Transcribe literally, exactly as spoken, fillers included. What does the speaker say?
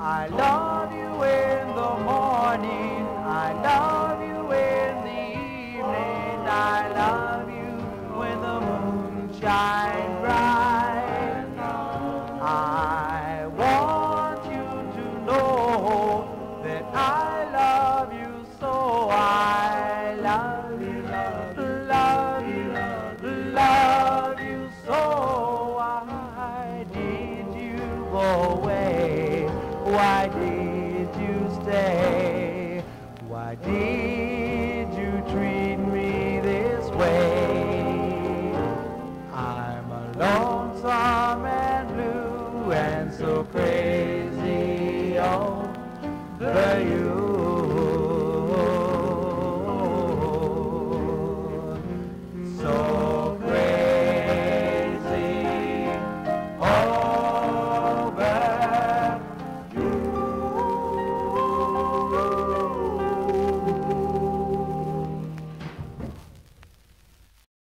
I love you in the morning, I love you in the evening, I love you when the moon shines bright. I want you to know that I love you so. I love you, love you, love you so. Why did you go away? Why did you stay? Why did